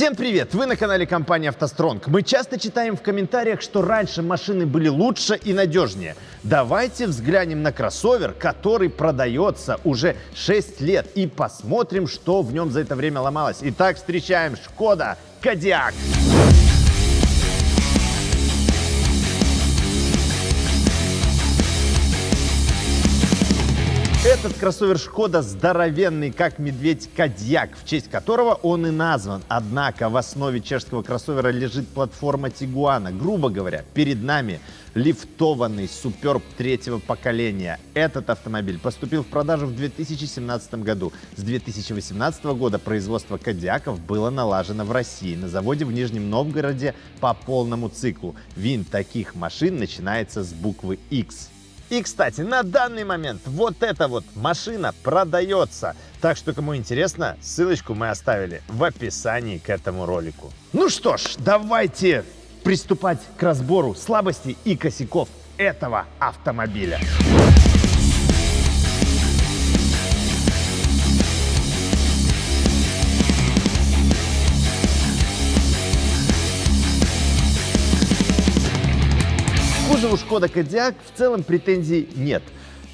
Всем привет! Вы на канале компании «АвтоСтронг». Мы часто читаем в комментариях, что раньше машины были лучше и надежнее. Давайте взглянем на кроссовер, который продается уже 6 лет, и посмотрим, что в нем за это время ломалось. Итак, встречаем Skoda Kodiaq. Этот кроссовер Шкода здоровенный, как медведь, Кодиак, в честь которого он и назван. Однако в основе чешского кроссовера лежит платформа Тигуана. Грубо говоря, перед нами лифтованный Суперб третьего поколения. Этот автомобиль поступил в продажу в 2017 году. С 2018 года производство Кодиаков было налажено в России на заводе в Нижнем Новгороде по полному циклу. Винт таких машин начинается с буквы X. И, кстати, на данный момент вот эта вот машина продается. Так что, кому интересно, ссылочку мы оставили в описании к этому ролику. Ну что ж, давайте приступать к разбору слабостей и косяков этого автомобиля. У Шкода Кодиак в целом претензий нет.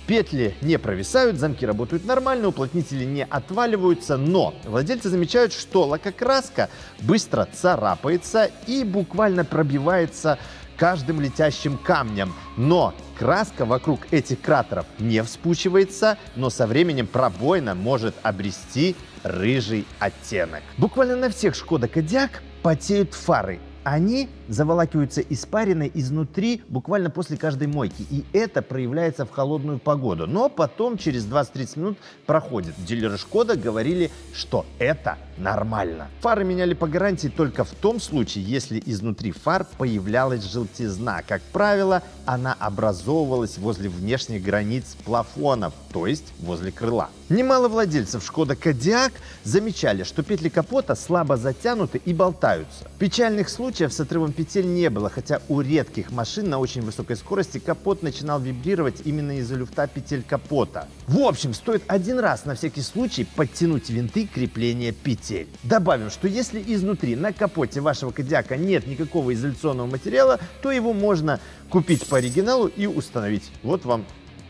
Петли не провисают, замки работают нормально, уплотнители не отваливаются, но владельцы замечают, что лакокраска быстро царапается и буквально пробивается каждым летящим камнем. Но краска вокруг этих кратеров не вспучивается, но со временем пробоина может обрести рыжий оттенок. Буквально на всех Шкода Кодиак потеют фары. Они заволакиваются испариной изнутри буквально после каждой мойки, и это проявляется в холодную погоду. Но потом через 20-30 минут проходит. Дилеры Шкода говорили, что это нормально. Фары меняли по гарантии только в том случае, если изнутри фар появлялась желтизна. Как правило, она образовывалась возле внешних границ плафонов, то есть возле крыла. Немало владельцев Шкода Кодиак замечали, что петли капота слабо затянуты и болтаются. Печальных случаев с отрывом петель не было, хотя у редких машин на очень высокой скорости капот начинал вибрировать именно из-за люфта петель капота. В общем, стоит один раз на всякий случай подтянуть винты крепления петель. Добавим, что если изнутри на капоте вашего Кодиака нет никакого изоляционного материала, то его можно купить по оригиналу и установить. Вот вам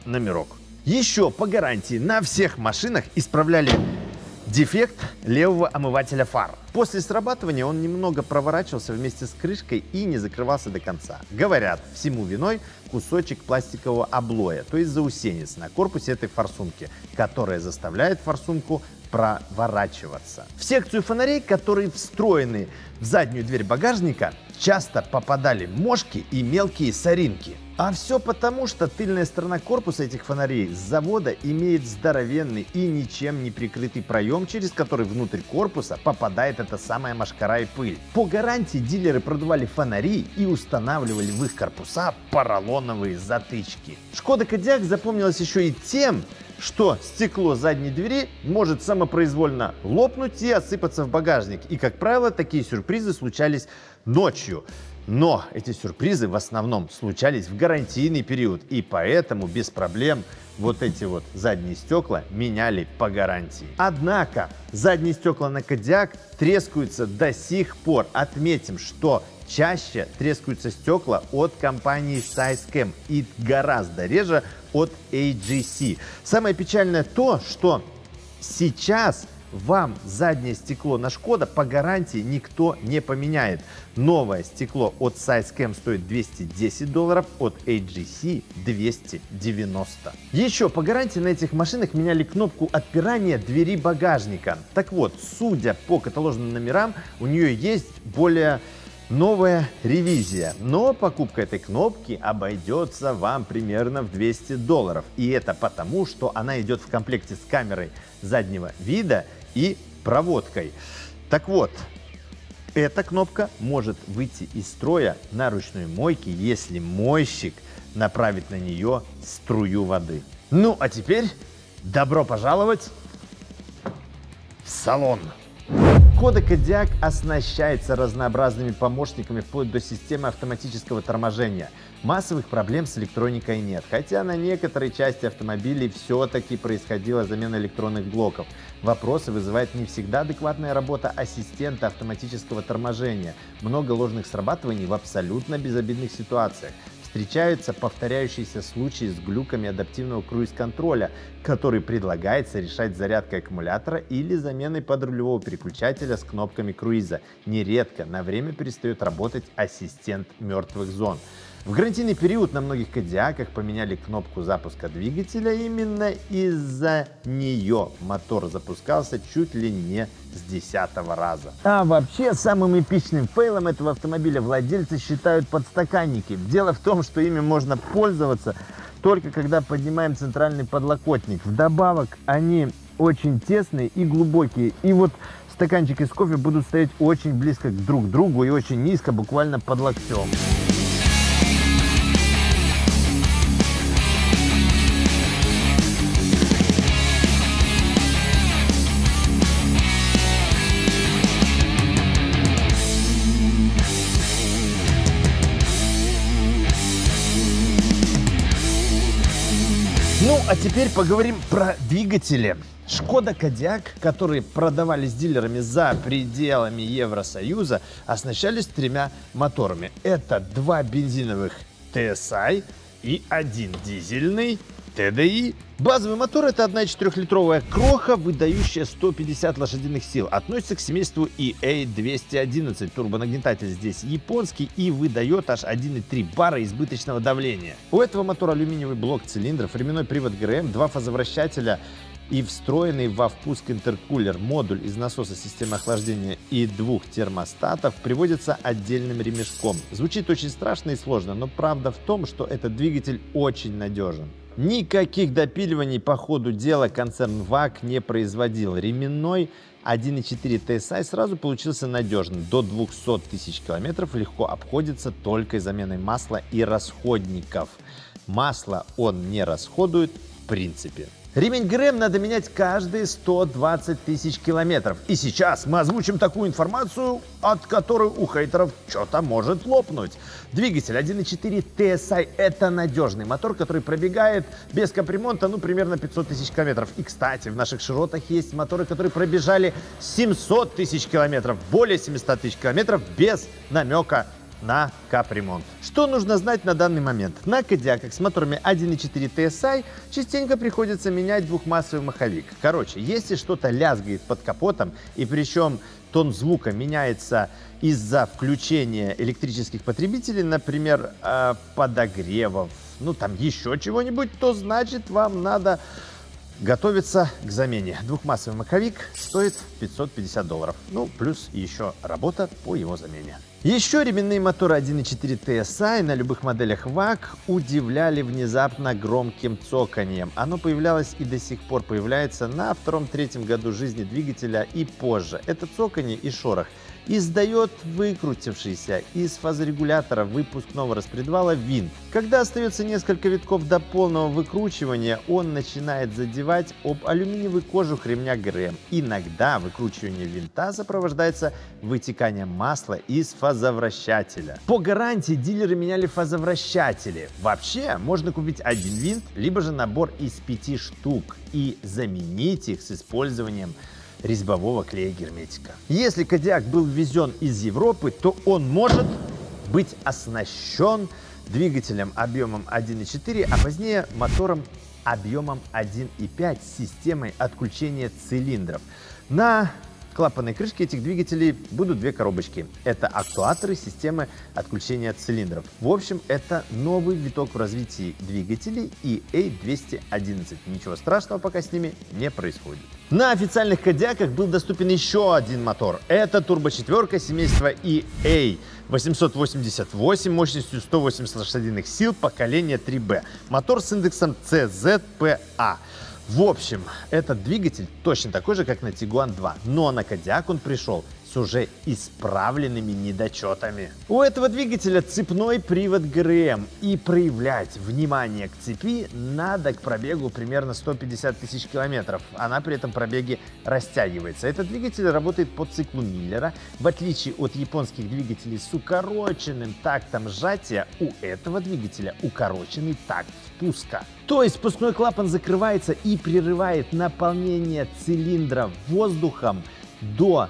номерок. Еще по гарантии на всех машинах исправляли дефект левого омывателя фар. После срабатывания он немного проворачивался вместе с крышкой и не закрывался до конца. Говорят, всему виной кусочек пластикового облоя, то есть заусенец на корпусе этой форсунки, которая заставляет форсунку проворачиваться. В секцию фонарей, которые встроены в заднюю дверь багажника, часто попадали мошки и мелкие соринки. А все потому, что тыльная сторона корпуса этих фонарей с завода имеет здоровенный и ничем не прикрытый проем, через который внутрь корпуса попадает эта самая мошкара и пыль. По гарантии дилеры продували фонари и устанавливали в их корпуса поролоновые затычки. Шкода Кодиак запомнилась еще и тем, что стекло задней двери может самопроизвольно лопнуть и осыпаться в багажник. И, как правило, такие сюрпризы случались ночью. Но эти сюрпризы в основном случались в гарантийный период, и поэтому без проблем вот эти вот задние стекла меняли по гарантии. Однако задние стекла на Кодиак трескаются до сих пор. Отметим, что чаще трескаются стекла от компании SizeCam и гораздо реже от AGC. Самое печальное то, что сейчас вам заднее стекло на Шкода по гарантии никто не поменяет. Новое стекло от SizeCam стоит $210, от AGC $290. Еще по гарантии на этих машинах меняли кнопку отпирания двери багажника. Так вот, судя по каталожным номерам, у нее есть более новая ревизия, но покупка этой кнопки обойдется вам примерно в $200. И это потому, что она идет в комплекте с камерой заднего вида и проводкой. Так вот, эта кнопка может выйти из строя на ручной мойке, если мойщик направит на нее струю воды. Ну, а теперь добро пожаловать в салон. Skoda Kodiaq оснащается разнообразными помощниками вплоть до системы автоматического торможения. Массовых проблем с электроникой нет, хотя на некоторой части автомобилей все-таки происходила замена электронных блоков. Вопросы вызывает не всегда адекватная работа ассистента автоматического торможения, много ложных срабатываний в абсолютно безобидных ситуациях. Встречаются повторяющиеся случаи с глюками адаптивного круиз-контроля, который предлагается решать зарядкой аккумулятора или заменой подрулевого переключателя с кнопками круиза. Нередко на время перестает работать ассистент мертвых зон. В гарантийный период на многих Кодиаках поменяли кнопку запуска двигателя. Именно из-за нее мотор запускался чуть ли не с 10-го раза. А вообще самым эпичным фейлом этого автомобиля владельцы считают подстаканники. Дело в том, что ими можно пользоваться только когда поднимаем центральный подлокотник. Вдобавок они очень тесные и глубокие. И вот стаканчики с кофе будут стоять очень близко друг к другу и очень низко, буквально под локтем. Ну, а теперь поговорим про двигатели. Шкода Кодиак, которые продавались дилерами за пределами Евросоюза, оснащались тремя моторами. Это два бензиновых TSI и один дизельный ТДИ. Базовый мотор — это 1,4-литровая кроха, выдающая 150 лошадиных сил. Относится к семейству EA211. Турбонагнетатель здесь японский и выдает аж 1,3 бара избыточного давления. У этого мотора алюминиевый блок цилиндров, ременной привод ГРМ, два фазовращателя и встроенный во впуск интеркулер. Модуль из насоса системы охлаждения и двух термостатов приводится отдельным ремешком. Звучит очень страшно и сложно, но правда в том, что этот двигатель очень надежен. Никаких допиливаний по ходу дела концерн VAG не производил. Ременной 1.4 TSI сразу получился надежным. До 200 тысяч километров легко обходится только заменой масла и расходников. Масло он не расходует в принципе. Ремень ГРМ надо менять каждые 120 тысяч километров. И сейчас мы озвучим такую информацию, от которой у хейтеров что-то может лопнуть. Двигатель 1.4 TSI – это надежный мотор, который пробегает без капремонта, ну, примерно 500 тысяч километров. И, кстати, в наших широтах есть моторы, которые пробежали 700 тысяч километров, более 700 тысяч километров без намека на капремонт. Что нужно знать на данный момент? На Кодиаках с моторами 1.4 TSI частенько приходится менять двухмассовый маховик. Короче, если что-то лязгает под капотом, и причем тон звука меняется из-за включения электрических потребителей, например, подогревов, ну там еще чего-нибудь, то значит вам надо готовиться к замене. Двухмассовый маховик стоит $550. Ну, плюс еще работа по его замене. Еще ременные моторы 1.4 TSI на любых моделях VAG удивляли внезапно громким цоканьем. Оно появлялось и до сих пор появляется на втором-третьем году жизни двигателя и позже. Это цоканье и шорох издает выкрутившийся из фазорегулятора выпускного распредвала винт. Когда остается несколько витков до полного выкручивания, он начинает задевать об алюминиевый кожух ремня ГРМ. Иногда выкручивание винта сопровождается вытеканием масла из фазовращателя. По гарантии дилеры меняли фазовращатели. Вообще можно купить один винт, либо же набор из 5 штук и заменить их с использованием резьбового клея герметика. Если Кодиак был ввезен из Европы, то он может быть оснащен двигателем объемом 1.4, а позднее мотором объемом 1.5 с системой отключения цилиндров. На клапанной крышке этих двигателей будут две коробочки. Это актуаторы системы отключения цилиндров. В общем, это новый виток в развитии двигателей EA211. Ничего страшного пока с ними не происходит. На официальных Кодиаках был доступен еще один мотор. Это турбочетверка семейства EA888 мощностью 180 лошадиных сил поколения 3B. Мотор с индексом CZPA. В общем, этот двигатель точно такой же, как на Tiguan 2, но на Кодиак он пришел с с уже исправленными недочетами. У этого двигателя цепной привод ГРМ, и проявлять внимание к цепи надо к пробегу примерно 150 тысяч километров. Она при этом пробеге растягивается. Этот двигатель работает по циклу Миллера. В отличие от японских двигателей с укороченным тактом сжатия, у этого двигателя укороченный такт спуска. То есть спускной клапан закрывается и прерывает наполнение цилиндра воздухом до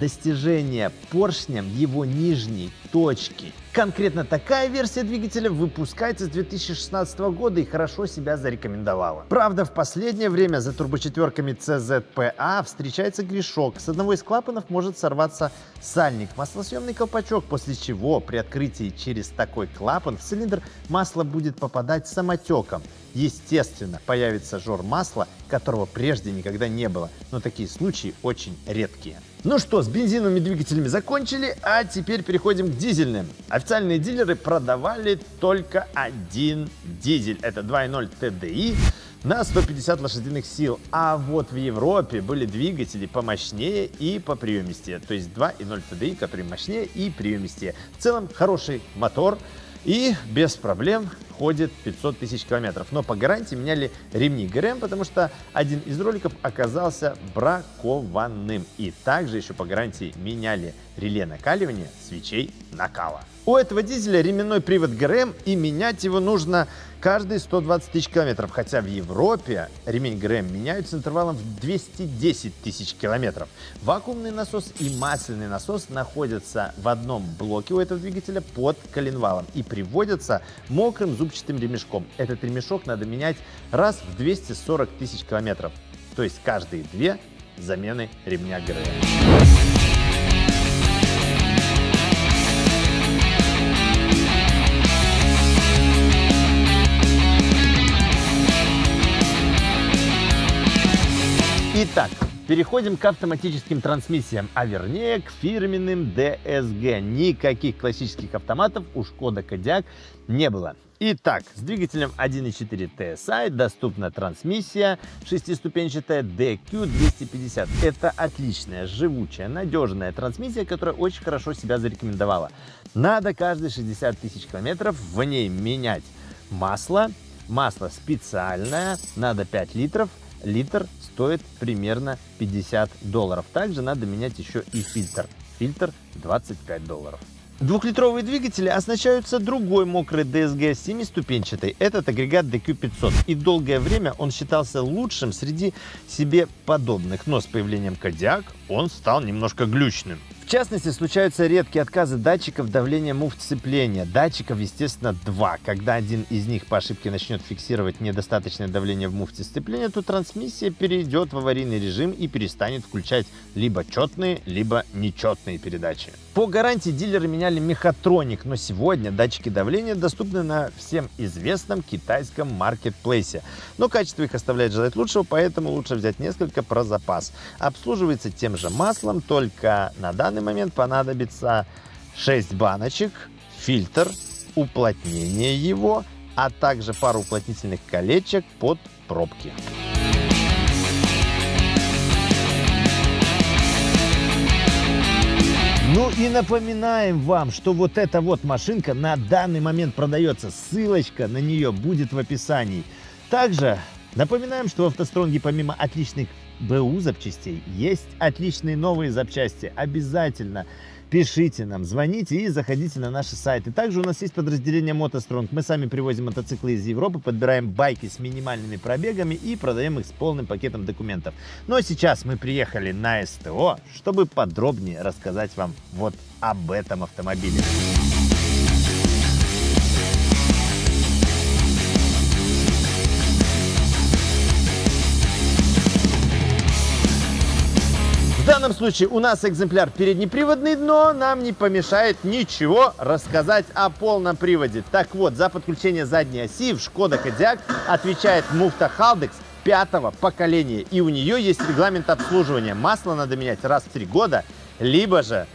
достижения поршнем его нижней точки. Конкретно такая версия двигателя выпускается с 2016 года и хорошо себя зарекомендовала. Правда, в последнее время за турбочетверками CZPA встречается грешок. С одного из клапанов может сорваться сальник, маслосъемный колпачок, после чего при открытии через такой клапан в цилиндр масло будет попадать самотеком. Естественно, появится жор масла, которого прежде никогда не было, но такие случаи очень редкие. Ну что, с бензиновыми двигателями закончили, а теперь переходим к дизельным. Официальные дилеры продавали только один дизель, это 2.0 ТДИ на 150 лошадиных сил, а вот в Европе были двигатели помощнее и поприемистее, то есть 2.0 ТДИ, которые мощнее и приемистее. В целом хороший мотор и без проблем ходит 500 тысяч километров, но по гарантии меняли ремни ГРМ, потому что один из роликов оказался бракованным, и также еще по гарантии меняли реле накаливания свечей накала. У этого дизеля ременной привод ГРМ, и менять его нужно каждые 120 тысяч километров, хотя в Европе ремень ГРМ меняют с интервалом в 210 тысяч километров. Вакуумный насос и масляный насос находятся в одном блоке у этого двигателя под коленвалом и приводятся мокрым зубчатым ремешком. Этот ремешок надо менять раз в 240 тысяч километров, то есть каждые две замены ремня ГРМ. Итак, переходим к автоматическим трансмиссиям, а вернее к фирменным DSG. Никаких классических автоматов у Skoda Kodiaq не было. Итак, с двигателем 1.4 TSI доступна трансмиссия шестиступенчатая DQ250. Это отличная, живучая, надежная трансмиссия, которая очень хорошо себя зарекомендовала. Надо каждые 60 тысяч километров в ней менять масло. Масло специальное, надо 5 литров. Литр стоит примерно $50. Также надо менять еще и фильтр. Фильтр $25. Двухлитровые двигатели оснащаются другой мокрой DSG 7-ступенчатой. Этот агрегат DQ500. И долгое время он считался лучшим среди себе подобных. Но с появлением Kodiaq он стал немножко глючным. В частности, случаются редкие отказы датчиков давления муфт сцепления. Датчиков, естественно, два. Когда один из них по ошибке начнет фиксировать недостаточное давление в муфте сцепления, то трансмиссия перейдет в аварийный режим и перестанет включать либо четные, либо нечетные передачи. По гарантии дилеры меняли мехатроник, но сегодня датчики давления доступны на всем известном китайском маркетплейсе. Но качество их оставляет желать лучшего, поэтому лучше взять несколько про запас. Обслуживается тем же маслом, только на данный момент понадобится 6 баночек, фильтр, уплотнение его, а также пару уплотнительных колечек под пробки. Ну и напоминаем вам, что вот эта вот машинка на данный момент продается. Ссылочка на нее будет в описании. Также напоминаем, что в «АвтоСтронге» помимо отличных БУ запчастей есть отличные новые запчасти. Обязательно пишите нам, звоните и заходите на наши сайты. Также у нас есть подразделение «МотоСтронг». Мы сами привозим мотоциклы из Европы, подбираем байки с минимальными пробегами и продаем их с полным пакетом документов. Но сейчас мы приехали на СТО, чтобы подробнее рассказать вам вот об этом автомобиле. В данном случае у нас экземпляр переднеприводный, но нам не помешает ничего рассказать о полном приводе. Так вот, за подключение задней оси в Skoda Kodiaq отвечает муфта Haldex 5-го поколения. И у нее есть регламент обслуживания. Масло надо менять раз в 3 года, либо же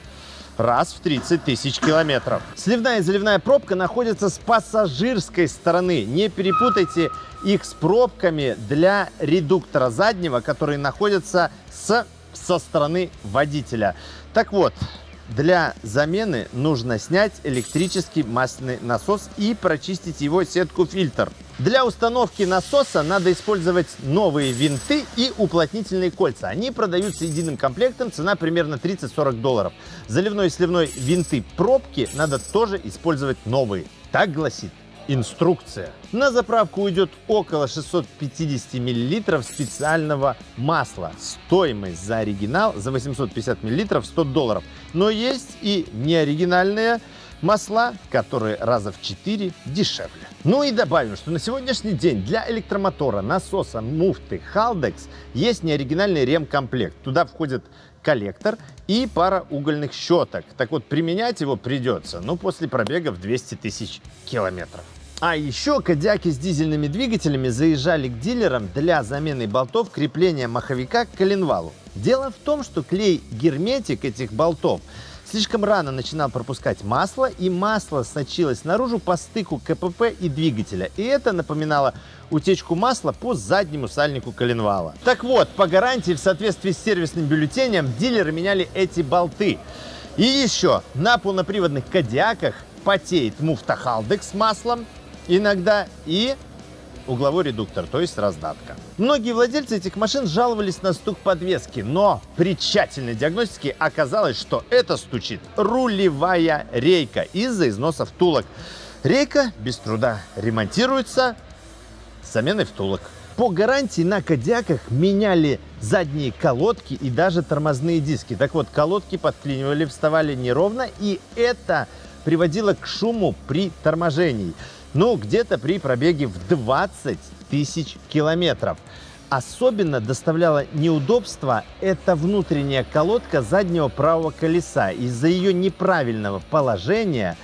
раз в 30 тысяч километров. Сливная и заливная пробка находятся с пассажирской стороны. Не перепутайте их с пробками для редуктора заднего, которые находятся с со стороны водителя. Так вот, для замены нужно снять электрический масляный насос и прочистить его сетку-фильтр. Для установки насоса надо использовать новые винты и уплотнительные кольца. Они продаются единым комплектом, цена примерно $30–40. Заливной и сливной винты пробки надо тоже использовать новые. Так гласит инструкция. На заправку уйдет около 650 мл специального масла. Стоимость за оригинал за 850 мл $100. Но есть и неоригинальные масла, которые раза в 4 дешевле. Ну и добавим, что на сегодняшний день для электромотора, насоса, муфты Haldex есть неоригинальный ремкомплект. Туда входит коллектор и пара угольных щеток. Так вот, применять его придется, ну, после пробега в 200 000 километров. А еще кодиаки с дизельными двигателями заезжали к дилерам для замены болтов крепления маховика к коленвалу. Дело в том, что клей-герметик этих болтов слишком рано начинал пропускать масло, и масло сочилось наружу по стыку КПП и двигателя. И это напоминало утечку масла по заднему сальнику коленвала. Так вот, по гарантии в соответствии с сервисным бюллетенем дилеры меняли эти болты. И еще на полноприводных кодиаках потеет муфта Haldex с маслом иногда и угловой редуктор, то есть раздатка. Многие владельцы этих машин жаловались на стук подвески, но при тщательной диагностике оказалось, что это стучит рулевая рейка из-за износа втулок. Рейка без труда ремонтируется с заменой втулок. По гарантии на кодиаках меняли задние колодки и даже тормозные диски. Так вот, колодки подклинивали, вставали неровно, и это приводило к шуму при торможении. Ну, где-то при пробеге в 20 000 километров. Особенно доставляло неудобство эта внутренняя колодка заднего правого колеса. Из-за ее неправильного положения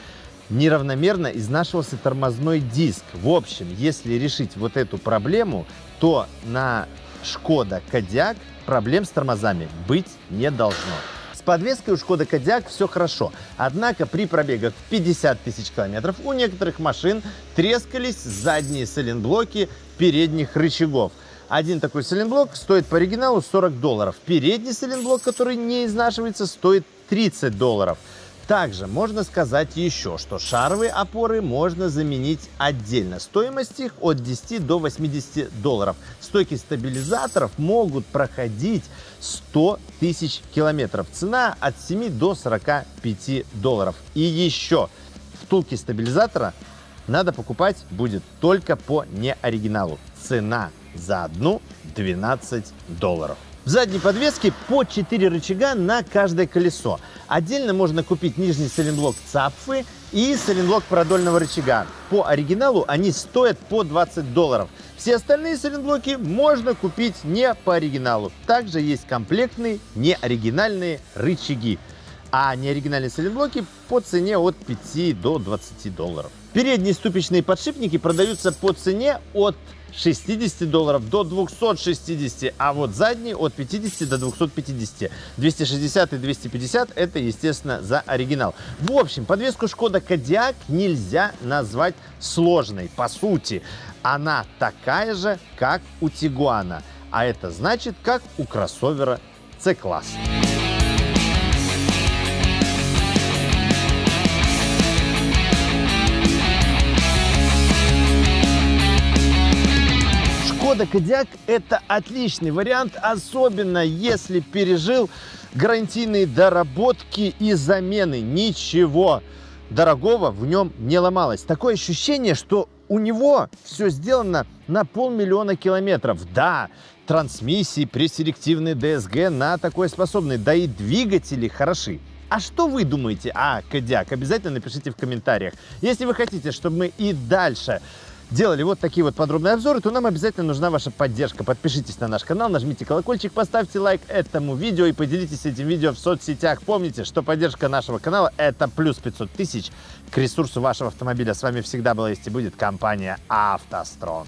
неравномерно изнашивался тормозной диск. В общем, если решить вот эту проблему, то на Škoda Kodiaq проблем с тормозами быть не должно. С подвеской у Škoda Kodiaq все хорошо, однако при пробегах в 50 000 километров у некоторых машин трескались задние сайлентблоки передних рычагов. Один такой сайлентблок стоит по оригиналу $40. Передний сайлентблок, который не изнашивается, стоит $30. Также можно сказать еще, что шаровые опоры можно заменить отдельно. Стоимость их от $10 до $80. Стойки стабилизаторов могут проходить 100 000 километров. Цена от $7 до $45. И еще втулки стабилизатора надо покупать будет только по неоригиналу. Цена за одну $12. В задней подвеске по 4 рычага на каждое колесо. Отдельно можно купить нижний сайлентблок цапфы и сайлентблок продольного рычага. По оригиналу они стоят по $20. Все остальные сайлентблоки можно купить не по оригиналу. Также есть комплектные неоригинальные рычаги. А неоригинальные сайлентблоки по цене от $5 до $20. Передние ступичные подшипники продаются по цене от $60 до $260, а вот задние от $50 до $250. 260 и 250 – это, естественно, за оригинал. В общем, подвеску Škoda Kodiaq нельзя назвать сложной. По сути, она такая же, как у Tiguan, а это значит, как у кроссовера C-класса. Škoda Kodiaq – это отличный вариант, особенно если пережил гарантийные доработки и замены. Ничего дорогого в нем не ломалось. Такое ощущение, что у него все сделано на $500 000 километров. Да, трансмиссии, пресселективные ДСГ на такое способны, да и двигатели хороши. А что вы думаете о Kodiaq? Обязательно напишите в комментариях. Если вы хотите, чтобы мы и дальше делали вот такие вот подробные обзоры, то нам обязательно нужна ваша поддержка. Подпишитесь на наш канал, нажмите колокольчик, поставьте лайк этому видео и поделитесь этим видео в соцсетях. Помните, что поддержка нашего канала – это плюс 500 000 к ресурсу вашего автомобиля. С вами всегда была, есть и будет компания «АвтоСтронг».